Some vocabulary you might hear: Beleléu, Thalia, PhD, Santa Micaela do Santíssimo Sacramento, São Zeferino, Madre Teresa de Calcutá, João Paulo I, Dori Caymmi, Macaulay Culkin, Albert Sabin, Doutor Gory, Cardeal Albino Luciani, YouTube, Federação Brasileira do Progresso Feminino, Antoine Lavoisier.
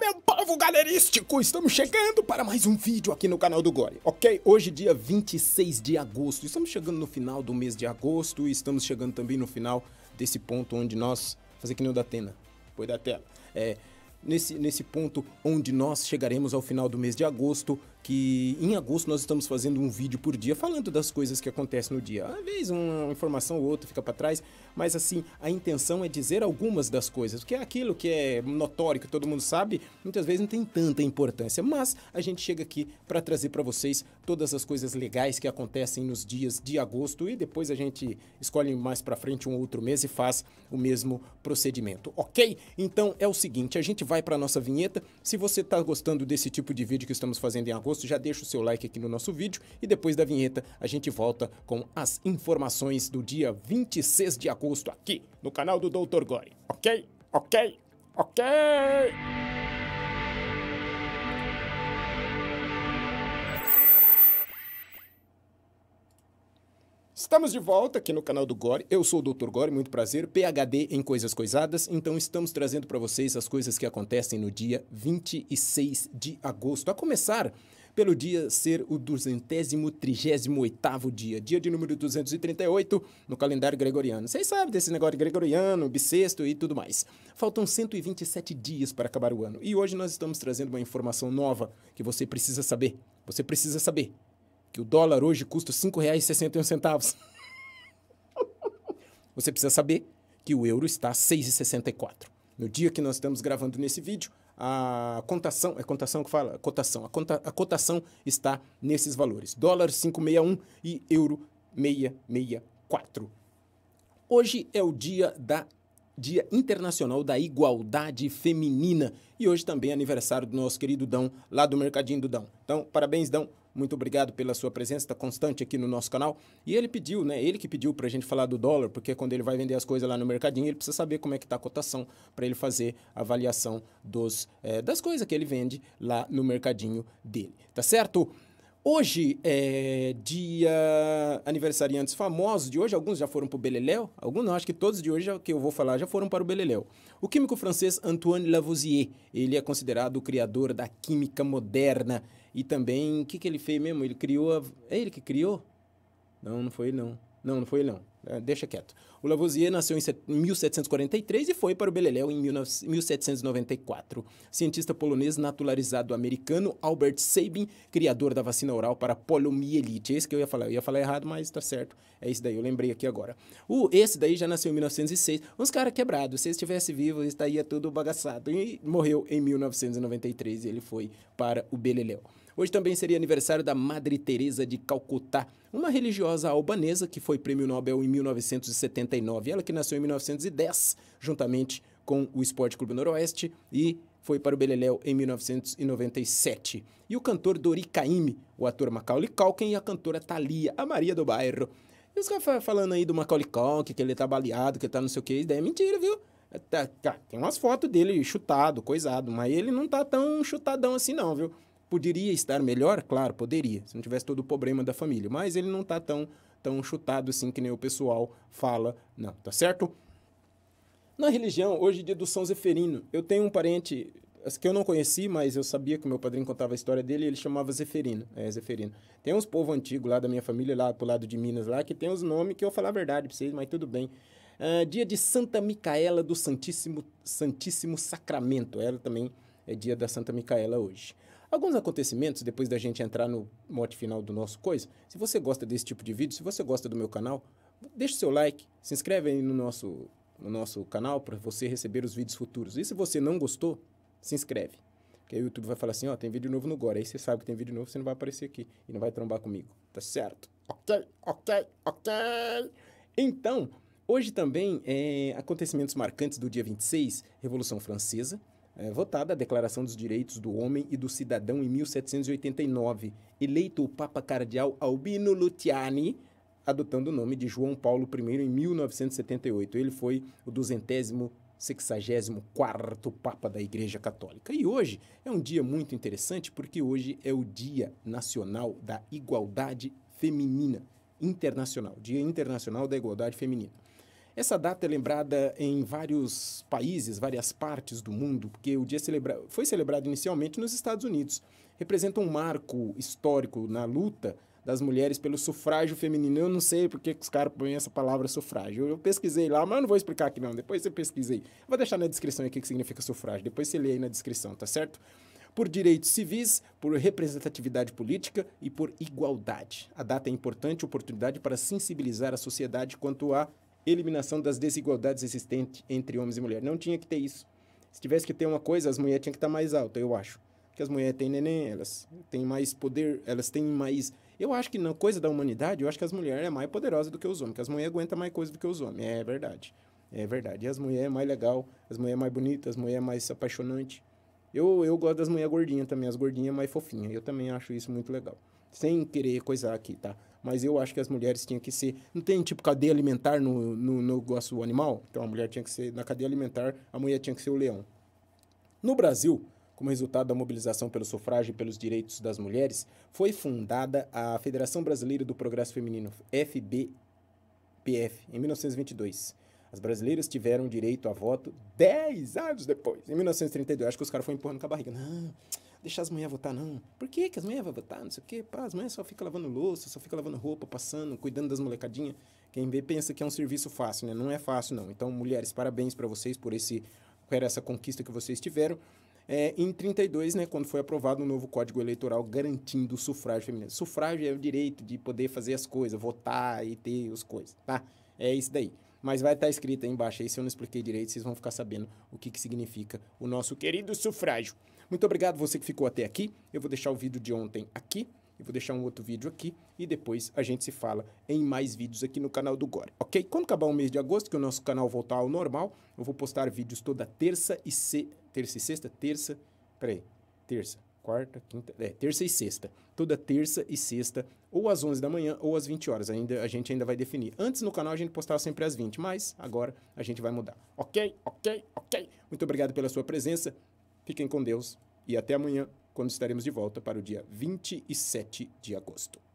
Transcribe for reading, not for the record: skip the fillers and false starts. meu povo galerístico! Estamos chegando para mais um vídeo aqui no canal do Gory, ok? Hoje dia 26 de agosto, estamos chegando no final do mês de agosto e estamos chegando também no final desse ponto onde nós... Fazer que nem o da Atena, foi da tela. Nesse ponto onde nós chegaremos ao final do mês de agosto, que em agosto nós estamos fazendo um vídeo por dia falando das coisas que acontecem no dia. Às vezes uma informação ou outra fica para trás, mas assim, a intenção é dizer algumas das coisas, porque aquilo que é notório, que todo mundo sabe, muitas vezes não tem tanta importância, mas a gente chega aqui para trazer para vocês todas as coisas legais que acontecem nos dias de agosto e depois a gente escolhe mais para frente um outro mês e faz o mesmo procedimento, ok? Então é o seguinte, a gente vai para nossa vinheta. Se você está gostando desse tipo de vídeo que estamos fazendo em agosto, já deixa o seu like aqui no nosso vídeo e depois da vinheta a gente volta com as informações do dia 26 de agosto aqui no canal do Doutor Gory, ok? Ok? Ok! Estamos de volta aqui no canal do Gory, eu sou o Doutor Gory, muito prazer, PhD em coisas coisadas, então estamos trazendo para vocês as coisas que acontecem no dia 26 de agosto, a começar pelo dia ser o 238º dia de número 238 no calendário gregoriano. Vocês sabem desse negócio gregoriano, bissexto e tudo mais. Faltam 127 dias para acabar o ano e hoje nós estamos trazendo uma informação nova que você precisa saber, que o dólar hoje custa R$ 5,61. Você precisa saber que o euro está R$ 6,64. No dia que nós estamos gravando nesse vídeo, a cotação, a cotação está nesses valores. Dólar R$ 5,61 e euro R$ 6,64. Hoje é o Dia Internacional da Igualdade Feminina e hoje também é aniversário do nosso querido Dão, lá do Mercadinho do Dão. Então, parabéns, Dão. Muito obrigado pela sua presença, está constante aqui no nosso canal. E ele pediu, né? Ele que pediu pra gente falar do dólar, porque quando ele vai vender as coisas lá no mercadinho, ele precisa saber como é que tá a cotação para ele fazer a avaliação das coisas que ele vende lá no mercadinho dele, tá certo? Hoje é dia aniversariantes famosos de hoje, alguns já foram para o Beleléu, alguns não, acho que todos de hoje que eu vou falar já foram para o Beleléu. O químico francês Antoine Lavoisier, ele é considerado o criador da química moderna e também, o que ele fez mesmo? Ele criou, é ele que criou? Não, não foi ele não. Não, não foi ele não. Deixa quieto. O Lavoisier nasceu em 1743 e foi para o Beleléu em 1794. Cientista polonês naturalizado americano, Albert Sabin, criador da vacina oral para poliomielite. Esse que eu ia falar errado, mas tá certo. É isso daí, eu lembrei aqui agora. Esse daí já nasceu em 1906. Uns caras quebrados, se ele estivesse vivo, estaria tudo bagaçado. E morreu em 1993 e ele foi para o Beleléu. Hoje também seria aniversário da Madre Teresa de Calcutá, uma religiosa albanesa que foi prêmio Nobel em 1979. Ela que nasceu em 1910, juntamente com o Esporte Clube Noroeste, e foi para o Beleléu em 1997. E o cantor Dori Caymmi, o ator Macaulay Culkin e a cantora Thalia, a Maria do Bairro. E os caras falando aí do Macaulay Culkin, que ele tá baleado, que ele tá não sei o que, isso daí é mentira, viu? Tem umas fotos dele chutado, coisado, mas ele não tá tão chutadão assim não, viu? Poderia estar melhor? Claro, poderia, se não tivesse todo o problema da família. Mas ele não tá tão chutado assim que nem o pessoal fala, não, tá certo? Na religião, hoje é dia do São Zeferino. Eu tenho um parente que eu não conheci, mas eu sabia que o meu padrinho contava a história dele e ele chamava Zeferino. Zeferino. Tem uns povo antigo lá da minha família, lá pro lado de Minas, lá, que tem uns nomes que eu vou falar a verdade pra vocês, mas tudo bem. Dia de Santa Micaela do Santíssimo Sacramento. Ela também é dia da Santa Micaela hoje. Alguns acontecimentos, depois da gente entrar no mote final do nosso coisa. Se você gosta desse tipo de vídeo, se você gosta do meu canal, deixa o seu like, se inscreve aí no nosso canal para você receber os vídeos futuros. E se você não gostou, se inscreve. Porque aí o YouTube vai falar assim, ó, tem vídeo novo no Gory. Aí você sabe que tem vídeo novo, você não vai aparecer aqui e não vai trombar comigo. Tá certo? Ok, ok, ok. Então, hoje também, acontecimentos marcantes do dia 26, Revolução Francesa. Votada a Declaração dos Direitos do Homem e do Cidadão em 1789, eleito o Papa Cardeal Albino Luciani, adotando o nome de João Paulo I em 1978. Ele foi o 264º Papa da Igreja Católica. E hoje é um dia muito interessante porque hoje é o Dia Nacional da Igualdade Feminina Internacional, Dia Internacional da Igualdade Feminina. Essa data é lembrada em vários países, várias partes do mundo, porque o dia foi celebrado inicialmente nos Estados Unidos. Representa um marco histórico na luta das mulheres pelo sufrágio feminino. Eu não sei porque que os caras põem essa palavra sufrágio. Eu pesquisei lá, mas eu não vou explicar aqui não, depois eu pesquisei. Vou deixar na descrição aqui o que significa sufrágio, depois você lê aí na descrição, tá certo? Por direitos civis, por representatividade política e por igualdade. A data é importante oportunidade para sensibilizar a sociedade quanto à eliminação das desigualdades existentes entre homens e mulheres. Não tinha que ter isso. Se tivesse que ter uma coisa, as mulheres tinham que estar mais altas, eu acho. Porque as mulheres têm neném, elas têm mais poder, elas têm mais... Eu acho que na coisa da humanidade, eu acho que as mulheres é mais poderosa do que os homens, que as mulheres aguentam mais coisa do que os homens. É verdade, é verdade. E as mulheres é mais legal, as mulheres é mais bonitas, as mulheres é mais apaixonante. Eu gosto das mulheres gordinhas também, as gordinhas mais fofinhas. Eu também acho isso muito legal. Sem querer coisar aqui, tá? Mas eu acho que as mulheres tinham que ser... Não tem, tipo, cadeia alimentar no negócio animal? Então, a mulher tinha que ser... Na cadeia alimentar, a mulher tinha que ser o leão. No Brasil, como resultado da mobilização pelo sufrágio e pelos direitos das mulheres, foi fundada a Federação Brasileira do Progresso Feminino, FBPF, em 1922. As brasileiras tiveram direito a voto 10 anos depois, em 1932. Acho que os caras foram empurrando com a barriga. Não, deixar as mulheres votar, não. Por que as mulheres vão votar? Não sei o quê. Pá, as mulheres só ficam lavando louça, só ficam lavando roupa, passando, cuidando das molecadinhas. Quem vê pensa que é um serviço fácil, né? Não é fácil, não. Então, mulheres, parabéns para vocês por essa conquista que vocês tiveram. Em 1932, né, quando foi aprovado um novo Código Eleitoral garantindo o sufrágio feminino. Sufrágio é o direito de poder fazer as coisas, votar e ter as coisas, tá? É isso daí. Mas vai estar escrito aí embaixo, aí se eu não expliquei direito, vocês vão ficar sabendo o que significa o nosso querido sufrágio. Muito obrigado você que ficou até aqui. Eu vou deixar o vídeo de ontem aqui, eu vou deixar um outro vídeo aqui e depois a gente se fala em mais vídeos aqui no canal do Gory, ok? Quando acabar o mês de agosto, que o nosso canal voltar ao normal, eu vou postar vídeos toda terça e sexta. Toda terça e sexta, ou às 11 da manhã, ou às 20 horas. A gente ainda vai definir. Antes, no canal, a gente postava sempre às 20, mas agora a gente vai mudar. Ok? Ok? Ok? Muito obrigado pela sua presença. Fiquem com Deus e até amanhã, quando estaremos de volta para o dia 27 de agosto.